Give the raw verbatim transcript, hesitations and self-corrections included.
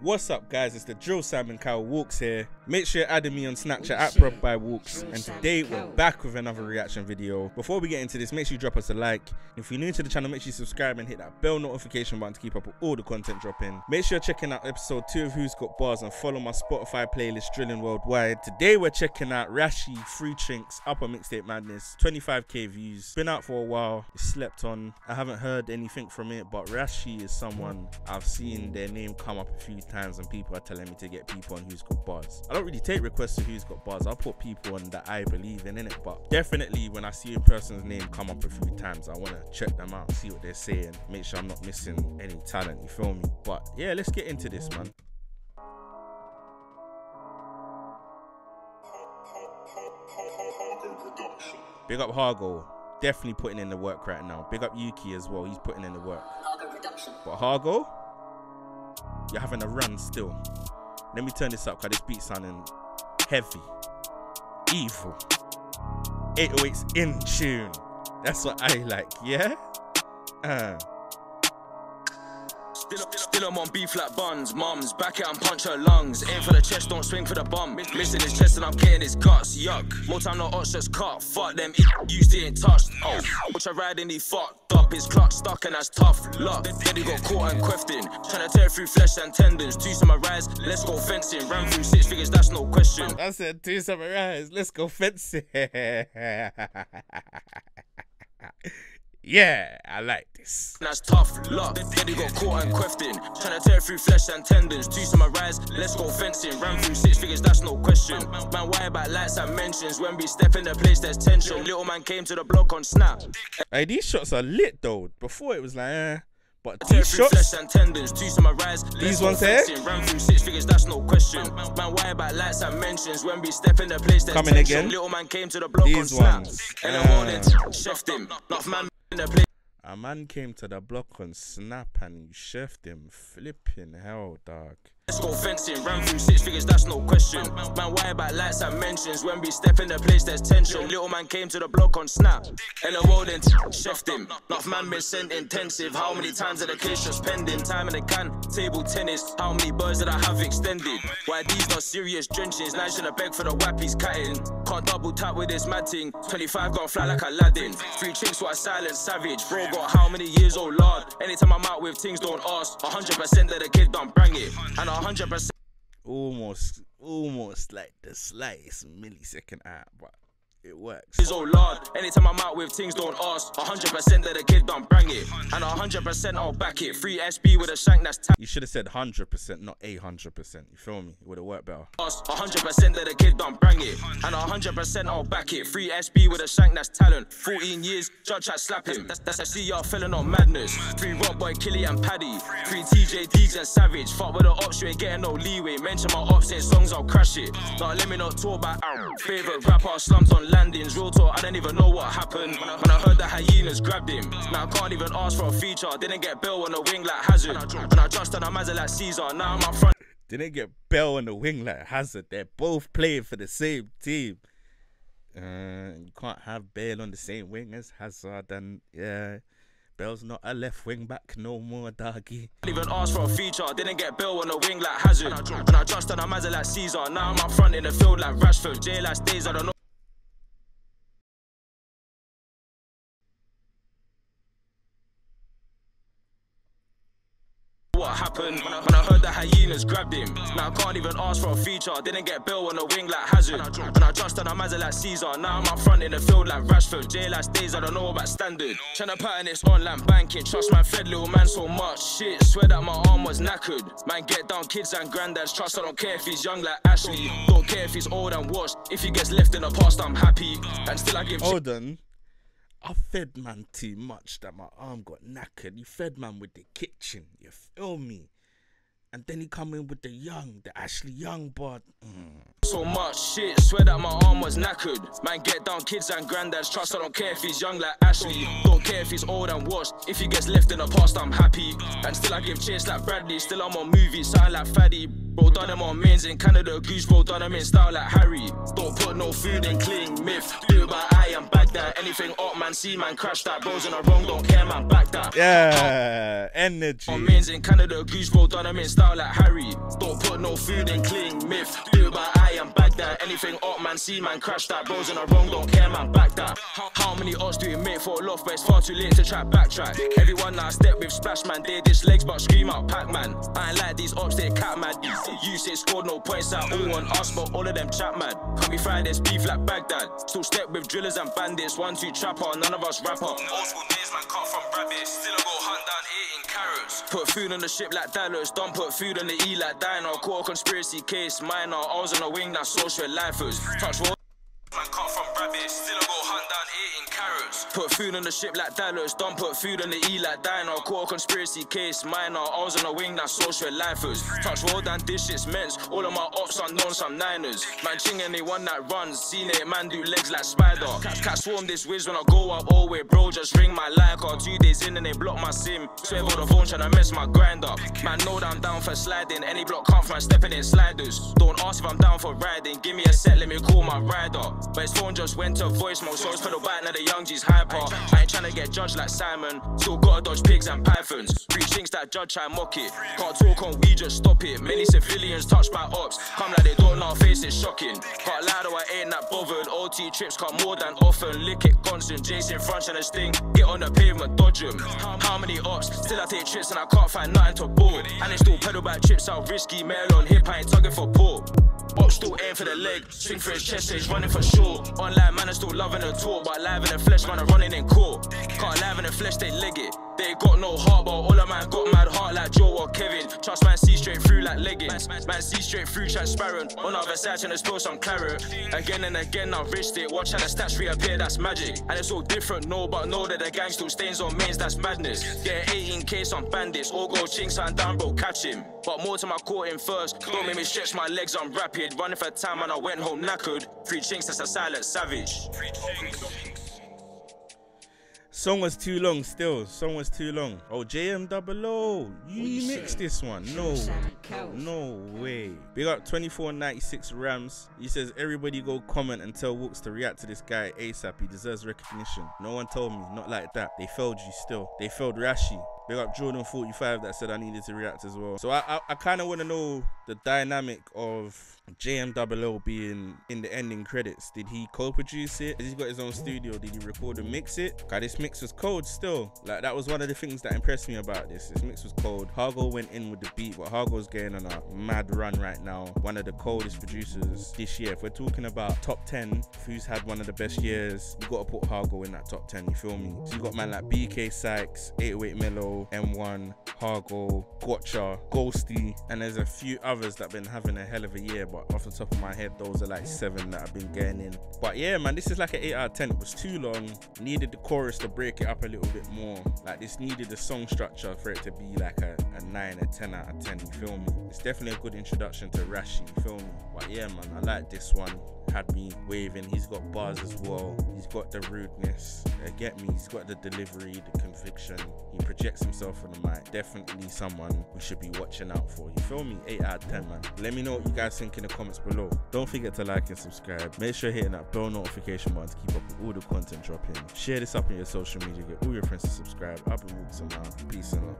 What's up, guys? It's the Drill Sam and Cow Walks here. Make sure you're adding me on Snapchat at ProdByWalkz, and today we're back with another reaction video. Before we get into this, make sure you drop us a like. If you're new to the channel, make sure you subscribe and hit that bell notification button to keep up with all the content dropping. Make sure you're checking out episode two of Who's Got Bars and follow my Spotify playlist Drilling Worldwide. Today we're checking out Rashy, Free Trinks, Upper Mixtape Madness, twenty-five K views. Been out for a while, it's slept on. I haven't heard anything from it, but Rashy is someone I've seen their name come up a few times. times and people are telling me to get people on Who's Got Bars. I don't really take requests to Who's Got Bars. I'll put people on that I believe in, innit? But definitely when I see a person's name come up a few times, I want to check them out, see what they're saying, make sure I'm not missing any talent, you feel me? But yeah, let's get into this, man. Big up Hargo, definitely putting in the work right now. Big up Yuki as well, he's putting in the work. But Hargo, you're having a run still. Let me turn this up, cause this beat sounding heavy. Evil. eight oh eight's in tune. That's what I like, yeah? Uh. Still, up, still I'm on beef like buns. Mums, back out and punch her lungs. Aim for the chest, don't swing for the bum. Missing his chest and I'm getting his guts. Yuck. More time, no options cut. Fuck them, used it and touched. Oh, which I ride and he fucked up. His clutch stuck and that's tough luck. Then he got caught and quefting, trying to tear through flesh and tendons. Two summarize, let's go fencing. Ran through six figures, that's no question. I said two summarize, let's go fencing. Yeah, I like this. That's tough luck. Then he got caught and quefting, trying to tear through flesh and tendons. Two summarize, let's go fencing. Ran through six figures, that's no question. Man, why about lights and mentions? When we step in the place, there's tension. Little man came to the block on snap. Hey, these shots are lit though. Before it was like, eh. But these shots, and tendons, two summarize, these ones here, ran through six figures, that's no question. Man, why about lights and mentions? When we step in the place, there's coming tension. Again. Little man came to the block these on ones. Snap. And I wanted chef him. Not man in the place. A man came to the block on snap and you chefed him. Flipping hell, dog. Let's go fencing, ran through six figures, that's no question. Man, why about lights and mentions? When we step in the place, there's tension. Little man came to the block on snap. In the world and chefed him. Enough man been sent intensive. How many times are the case just pending? Time in the can, table tennis. How many birds did I have extended? Why these not serious drenchings? Now should I beg for the wappies cutting? Can't double tap with this mad thing. twenty-five gone fly like Aladdin. Three chicks were a silent savage. Bro got how many years old, lord? Anytime I'm out with things, don't ask. one hundred percent that the kid done bring it. And one hundred percent almost almost like the slightest millisecond out, but it works. It's all lord. Anytime I'm out with things, don't ask. one hundred percent that the kid don't bang it. And one hundred percent I'll back it. Free S B with a shank that's tap. You should have said one hundred percent, not a one hundred percent. You feel me? It would have worked better. one hundred percent that the kid don't bang it. And one hundred percent I'll back it. Free S B with a shank that's talent. fourteen years, judge had slap him. That's, that's I see y'all felon on madness. Three Rock Boy, Killy and Paddy. Three T J, Deegs and Savage. Fuck with the ops, you ain't getting no leeway. Mention my ops in songs, I'll crash it. Now let me not talk about our favorite rapper slumps on landings. Real talk, I don't even know what happened when I, when I heard the hyenas grabbed him. Now I can't even ask for a feature. Didn't get Bell on the wing like Hazard. And I just and I'm as like Caesar. Now I'm up front. Didn't get Bell on the wing like Hazard. They're both playing for the same team. Uh, you can't have Bell on the same wing as Hazard, and yeah. Bell's not a left wing back no more, doggy. Even asked for a feature, didn't get Bell on the wing like Hazard. And I just and I'm as like Caesar. Now I'm up front in the field like Rashford. J last days, I don't know. What happened when I, when I heard the hyenas grabbed him? Now I can't even ask for a feature. Didn't get Bell on the wing like Hazard. And I just and I'm as like Caesar. Now I'm up front in the field like Rashford. J last days, I don't know about standard. Tryna pattern this online banking. Trust my fed little man so much. Shit, swear that my arm was knackered. Man, get down kids and granddads. Trust I don't care if he's young like Ashley. Don't care if he's old and washed. If he gets left in the past, I'm happy. And still I give. Hold on. I fed man too much that my arm got knackered. You fed man with the kitchen, you feel me? And then he come in with the young, the Ashley Young bud. Mm. So much shit, swear that my arm was knackered. Man, get down kids and granddads. Trust I don't care if he's young like Ashley. Don't care if he's old and washed. If he gets left in the past, I'm happy. And still I give chase like Bradley. Still I'm on movies, sound like Fatty. Bro done them on mains in Canada, goose bro done them in style like Harry. Don't put no food in cling myth, do it by eye and bag that. Anything up man, see man, crash that. Bro's in the wrong, don't care man, back that. Yeah, energy. On mains in Canada, goose bro done them in style like Harry. Don't put no food in cling myth, do it by eye and bag that. Anything up man, see man, crash that. Bro's in the wrong, don't care man, back that. How many odds do you make for a loft, but it's far too late to try backtrack. Everyone that I step with splash man, they dish legs but scream out pack man. I ain't like these ops, they cat mad. You say scored no points out, all on us, but all of them chat mad. Can't be Fridays, beef like Baghdad. Still step with drillers and bandits, one two trapper, none of us rapper. Old school days man, cut from rabbits, still I go hunt down eating carrots. Put food on the ship like Dallas, don't put food on the E like Dino. Call conspiracy case minor, I was on the wing, that's social lifers. Touch one man, cut from rabbits, still I go hunt down eating carrots. Put food on the ship like Dallas, don't put food on the E like Dino. Call conspiracy case minor, I was on the wing, that's social lifers. Touch world and this shit's men's, all of my ops unknown, some Niners. Man ching anyone that runs, seen it, man do legs like spider. Cat, cat swarm this whiz when I go up, oh wait bro, just ring my line card. Two days in and they block my sim, swear for the phone tryna mess my grind up. Man know that I'm down for sliding, any block come from stepping in sliders. Don't ask if I'm down for riding, give me a set, let me call my rider. But his phone just went to voice mode, so it's pedal back, now the young G's hyper. I ain't tryna get judged like Simon, still gotta dodge pigs and pythons. Three chinks that judge try mock it, can't talk on we just stop it. Many civilians touched by ops, come like they don't know, face is shocking. Can't lie though, I ain't that bothered, O T trips come more than often. Lick it constant, Jason French and his thing, get on the pavement, dodge him. How many ops, still I take trips and I can't find nothing to board. And they still pedal back trips out risky, mail on hip, I ain't tugging for port. Ops still aim for the leg, swing for his chest, he's running for sure. Online man is still loving the talk, but live in the flesh man are running in court. Can't live in the flesh, they leg it. They got no heart, but all of mine got mad heart like Joe or Kevin. Trust man see straight through like leggings. Man see straight through transparent. On the other side trying to spill some claret. Again and again I risked it. Watch how the stats reappear, that's magic. And it's all different, no, but know that the gang still stains on mains, that's madness. Yeah, eighteen K's on bandits, all go chinks and down bro, catch him. But more to my court in first, don't make me stretch my legs, I'm rapid. Running for time and I went home knackered. Three chinks, that's a silent savage. Three chinks. Song was too long still, song was too long. Oh, J M Double O, you mixed this one. No, no way. Big up twenty-four ninety-six Rams. He says, everybody go comment and tell Walkz to react to this guy ASAP. He deserves recognition. No one told me, not like that. They failed you still. They failed Rashy. Big up Jordan forty-five that said I needed to react as well. So I I, I kind of want to know the dynamic of J M Double O being in the ending credits. Did he co-produce it? Has he got his own studio? Did he record and mix it? God, this mix was cold still. Like, that was one of the things that impressed me about this. This mix was cold. Hargo went in with the beat, but Hargo's going on a mad run right now. One of the coldest producers this year. If we're talking about top ten, who's had one of the best years, you got to put Hargo in that top ten, you feel me? So you got man like B K Sykes, eight oh eight Melo, M one, Hargo, Gotcha, Ghosty, and there's a few others that have been having a hell of a year, but off the top of my head those are like seven that I've been getting in. But yeah man, this is like an eight out of ten. It was too long, needed the chorus to break it up a little bit more. Like, this needed the song structure for it to be like a, a nine, a ten out of ten, you feel me? It's definitely a good introduction to Rashy, you feel me? But yeah man, I like this one. Had me waving. He's got bars as well, he's got the rudeness, uh, get me, he's got the delivery, the conviction, he projects himself on the mic. Definitely someone we should be watching out for, you feel me? Eight out of ten man. Let me know what you guys think in the comments below. Don't forget to like and subscribe, make sure you're hitting that bell notification button to keep up with all the content dropping. Share this up on your social media, get all your friends to subscribe. I've been Walkz, peace and love.